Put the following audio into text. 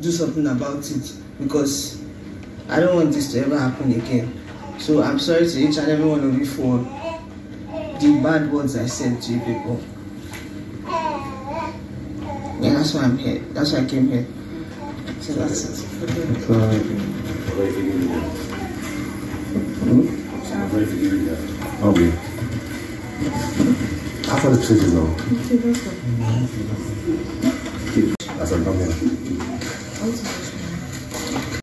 do something about it, because I don't want this to ever happen again. So I'm sorry to each and every one of you for the bad words I said to you people. Yeah, that's why I'm here. That's why I came here. So that's it. I thought it was wrong. That's a problem.